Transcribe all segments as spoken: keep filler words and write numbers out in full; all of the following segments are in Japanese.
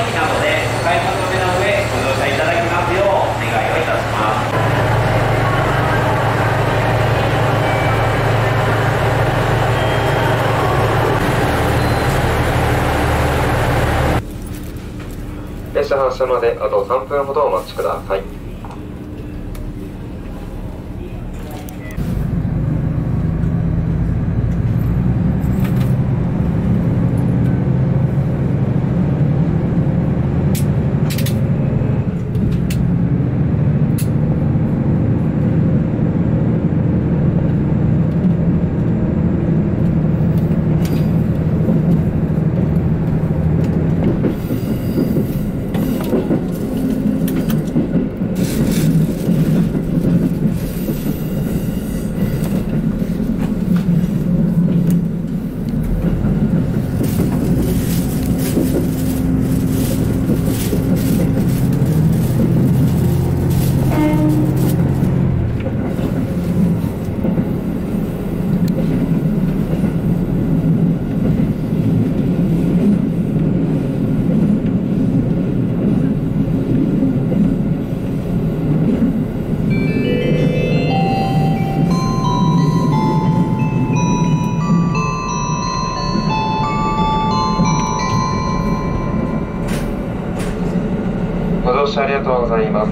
駅などでお買い求めの上ご乗車いただきますようお願いをいたします。列車発車まであとさんぷんほどお待ちください。ありがとうございます。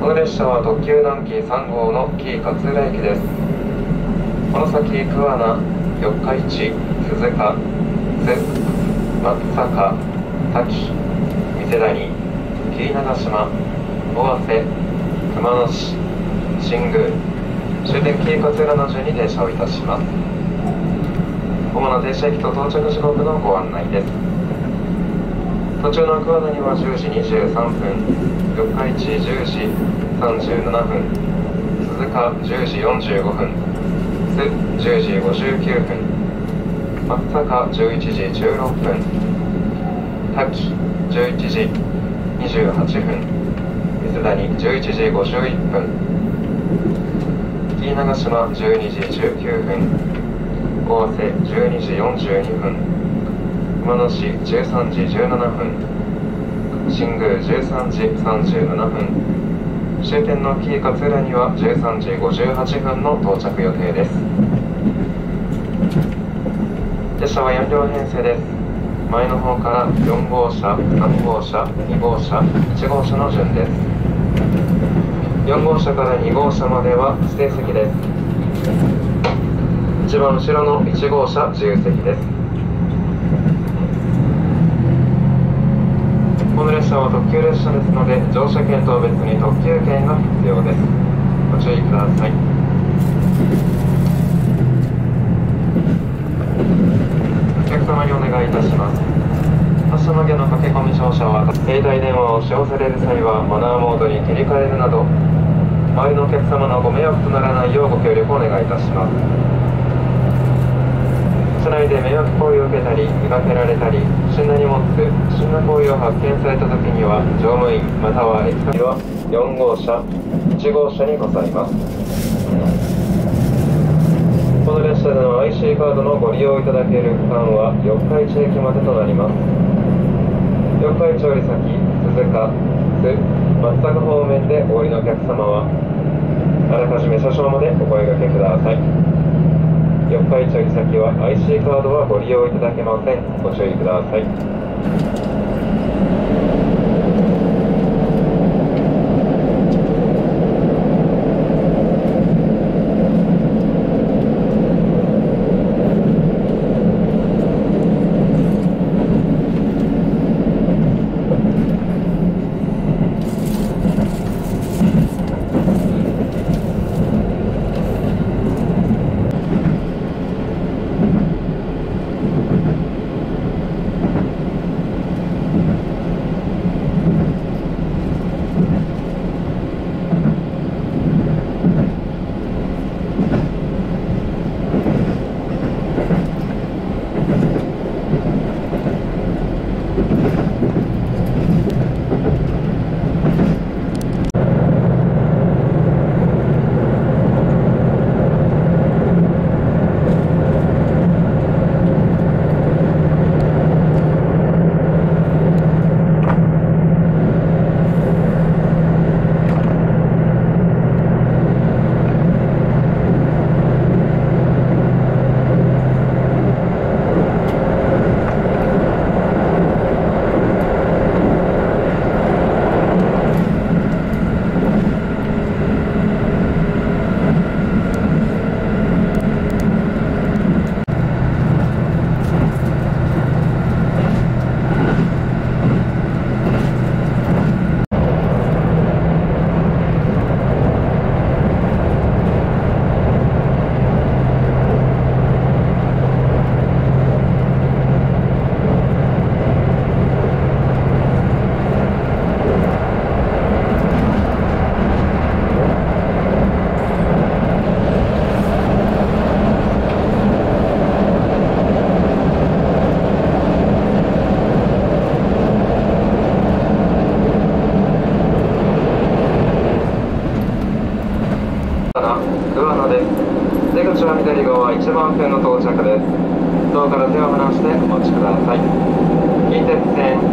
この列車は特急南紀さん号の紀伊勝浦駅です。この先桑名、四日市、鈴鹿、瀬松阪、滝、三瀬谷、紀伊長島、尾鷲、熊野市、新宮、終点紀伊勝浦の順に停車をいたします。主な停車駅と到着時刻のご案内です。途中の桑名にはじゅうじにじゅうさんぷん、四日市じゅうじさんじゅうななふん、鈴鹿じゅうじよんじゅうごふん、津じゅうじごじゅうきゅうふん、松阪じゅういちじじゅうろっぷん、滝じゅういちじにじゅうはっぷん、水谷じゅういちじごじゅういっぷん、紀伊長島じゅうにじじゅうきゅうふん、尾鷲じゅうにじよんじゅうにふん、熊野市じゅうさんじじゅうななふん、新宮じゅうさんじさんじゅうななふん、終点の紀伊勝浦にはじゅうさんじごじゅうはっぷんの到着予定です。列車はよん両編成です。前の方からよん号車、さん号車、に号車、いち号車の順です。よん号車からに号車までは指定席です。一番後ろのいち号車自由席です。この列車は特急列車ですので、乗車券と別に特急券が必要です。ご注意ください。お客様にお願いいたします。発車間際の駆け込み乗車は、携帯電話を使用される際はマナーモードに切り替えるなど、周りのお客様のご迷惑とならないようご協力をお願いいたします。車内で迷惑行為を受けたり、見かけられたり、不審な荷物、不審な行為を発見されたときには、乗務員または駅先はよん号車、いち号車にございます。この列車での アイシー カードのご利用いただける区間は四日市駅までとなります。四日市より先、鈴鹿、津、松阪方面でお降りのお客様は、あらかじめ車掌までお声掛けください。四日市より先は アイシー カードはご利用いただけません。ご注意ください。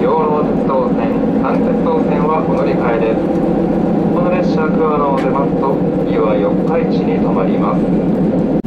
養老鉄道線、三鉄道線はお乗り換えです。この列車桑名を出ますと次は四日市に停まります。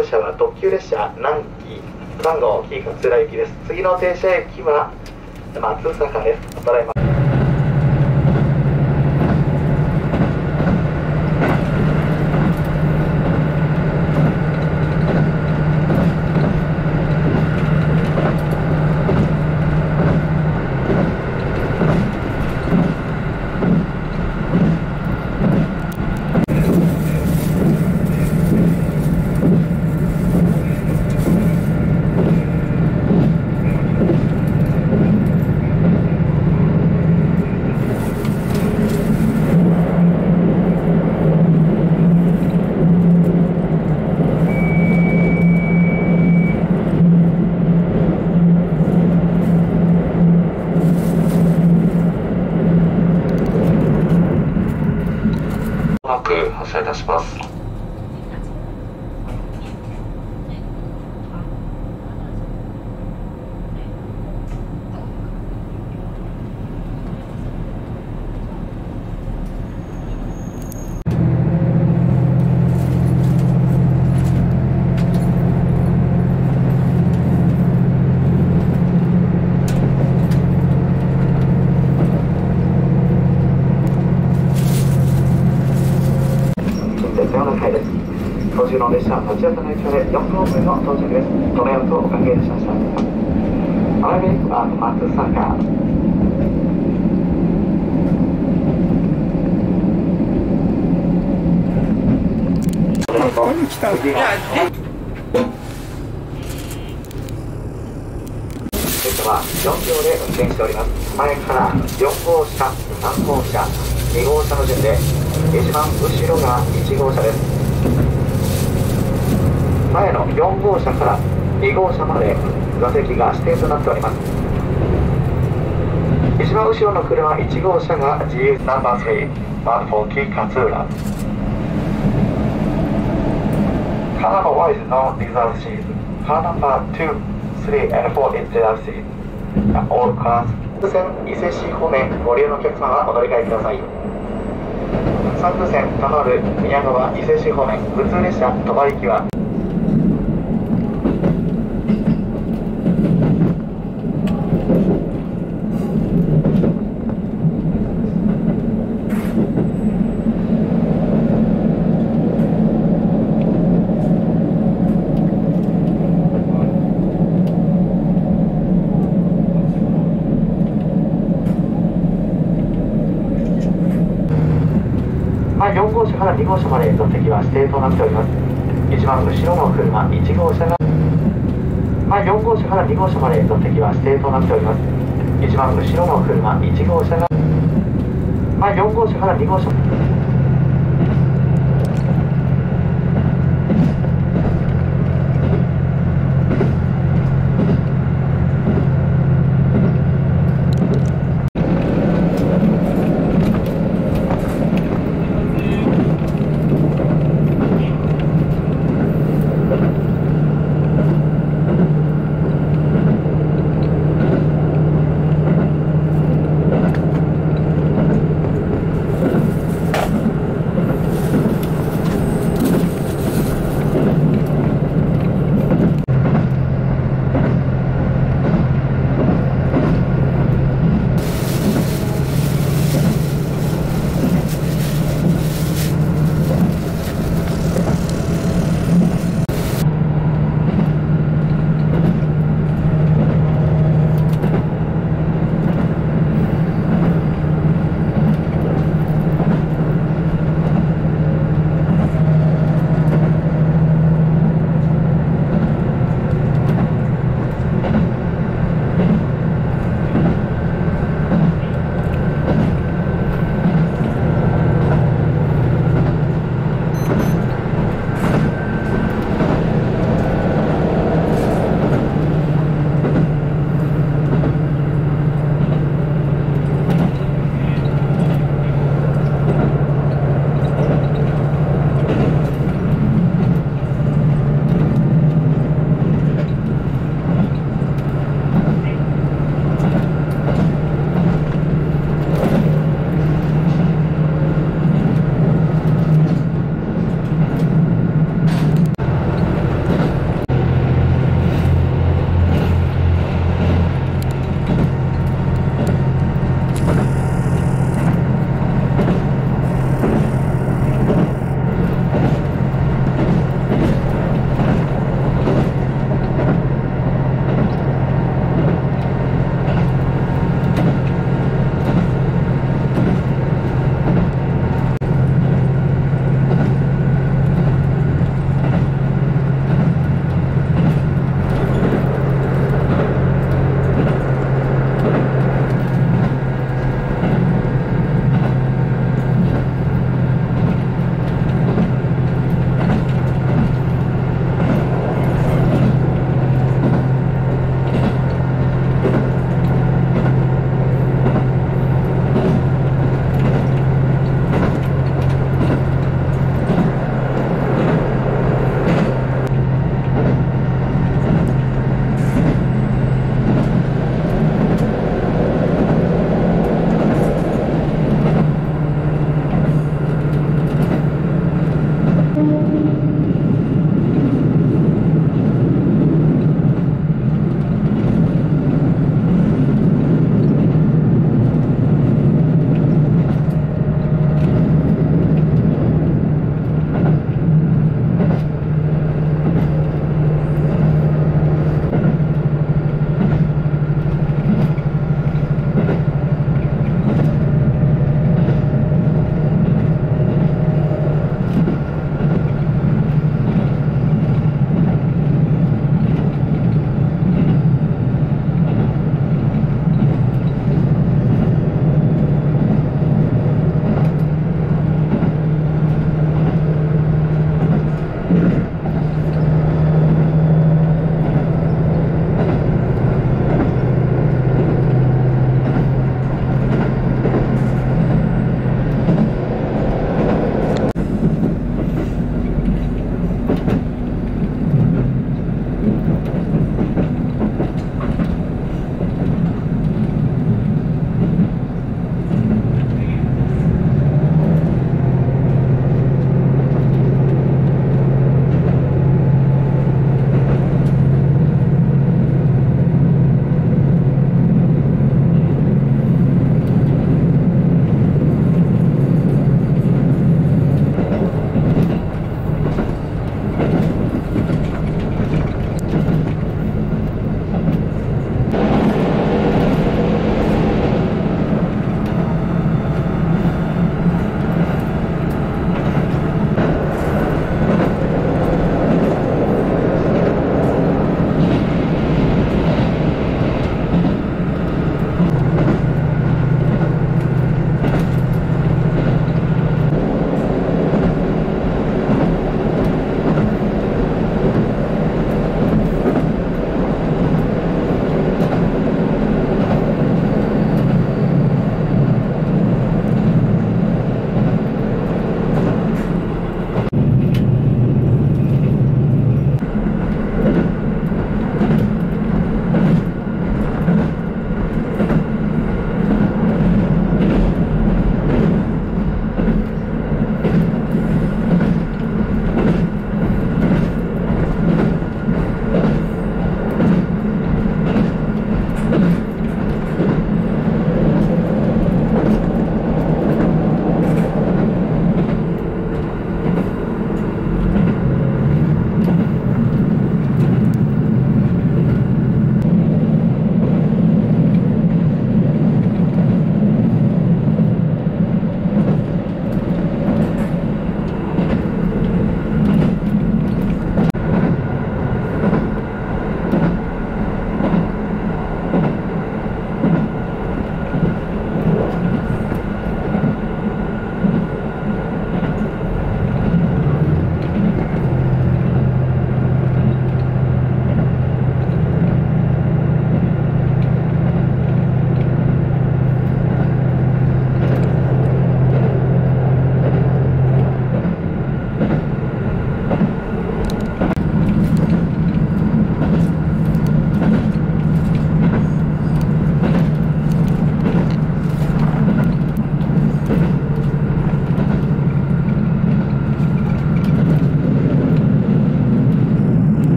列車は特急列車南紀番号紀伊勝浦行きです。次の停車駅は松阪です。ただいま。発車いたします。途中の列車は立ち寄った列車でよんふんおくれの到着です。ご迷惑をおかけいたしました。アラビックは松阪。ここに来たんですか。はよんびょうで運転しております。前からよんごうしゃ、さんごうしゃ、にごうしゃの順で一番後ろがいちごうしゃです。前のよんごうしゃからにごうしゃまで座席が指定となっております。一番後ろの車いちごうしゃが ジーエス ナンバースリー番号紀伊勝浦、カーナンバーワイズのリザーブシーズ、カーナンバーに、さん、よん in reserve seats all cars。 伊勢市方面ご利用のお客様はお乗り換えください。三部線たまる宮川伊勢市方面普通列車止まり行きはよん号車からに号車まで座席は指定となっております。一番後ろの車いち号車が、はい、よん号車からに号車まで座席は指定となっております。一番後ろの車いち号車が、はい、よん号車からに号車。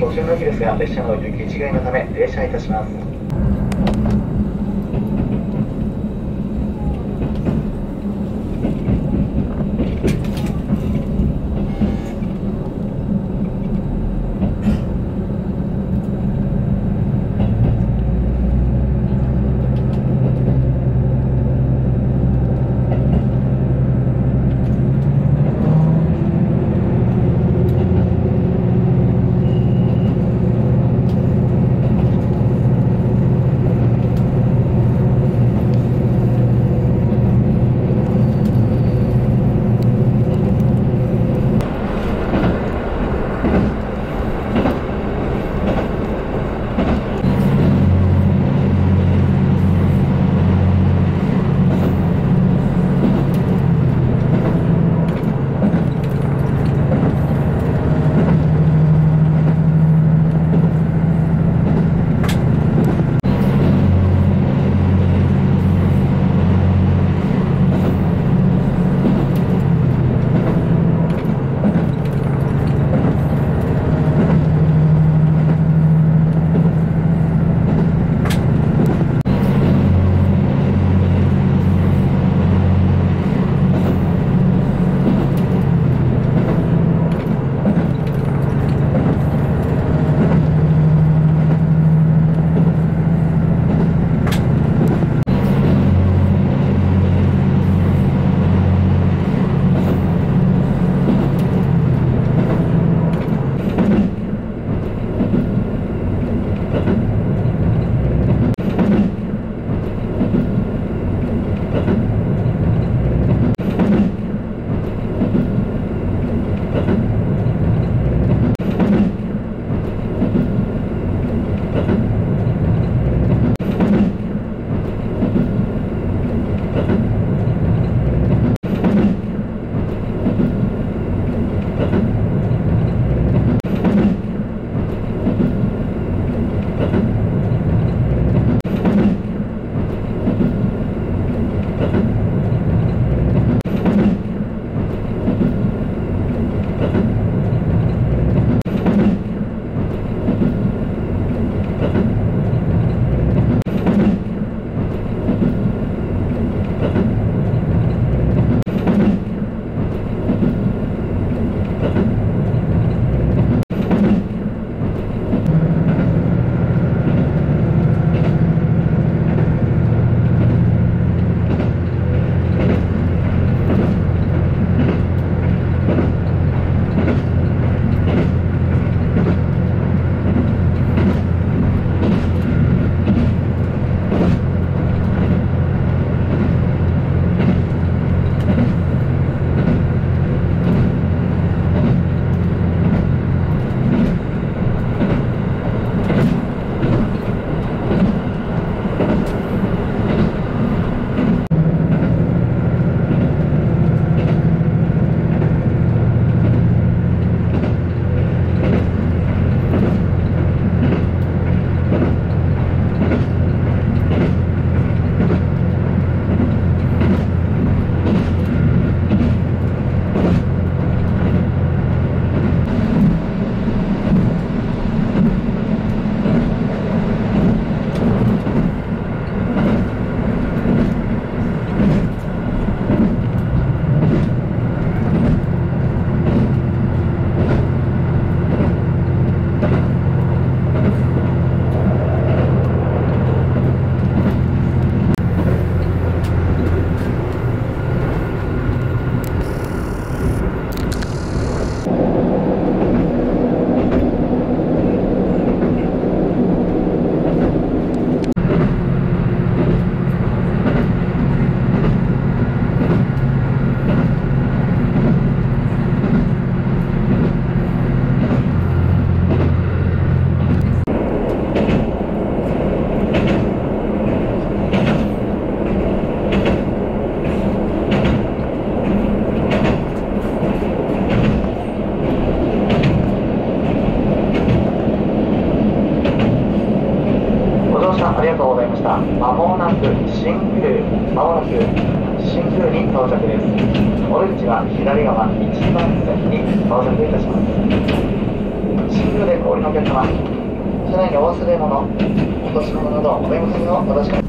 途中の駅ですが、列車の行き違いのため停車いたします。 まもなく新宮、まもなく新宮に到着です。お出口は左側いちばんせんに到着いたします。新宮で降ります。のお客様、車内にお忘れ物、落とし物などお買い物をお出しください。